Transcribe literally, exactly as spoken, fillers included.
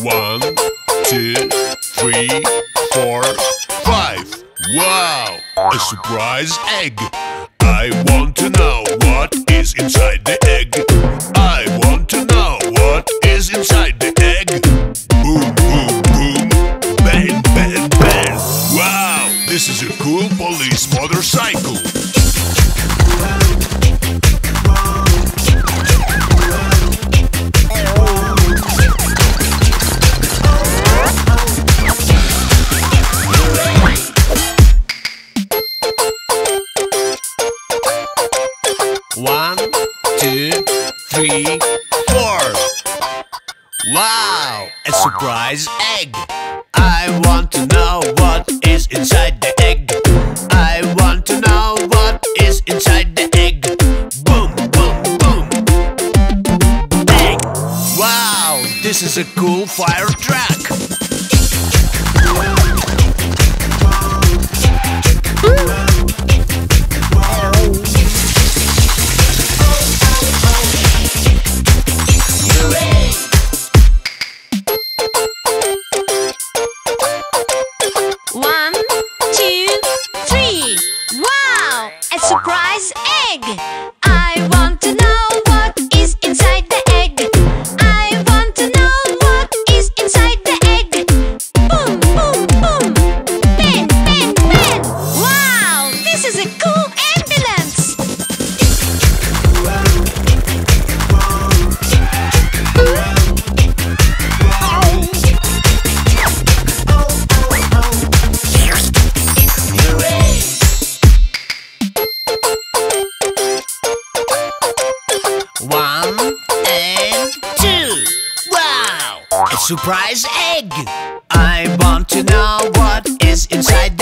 One, two, three, four, five. Wow! A surprise egg! I want to know what is inside the egg. I want to know what is inside the egg. Boom, boom, boom. Bang, bang, bang. Wow! This is a cool police motorcycle. One, two, three, four. Wow! A surprise egg! I want to know what is inside the egg. I want to know what is inside the egg. Boom, boom, boom. Bang! Wow! This is a cool fire truck! One, two, three. Wow! A surprise egg! I want to know what is inside the egg. I want to know what is inside the egg. Boom, boom, boom. Bang, bang, bang. Wow! This is a cool ambulance. One and two. Wow! A surprise egg! I want to know what is inside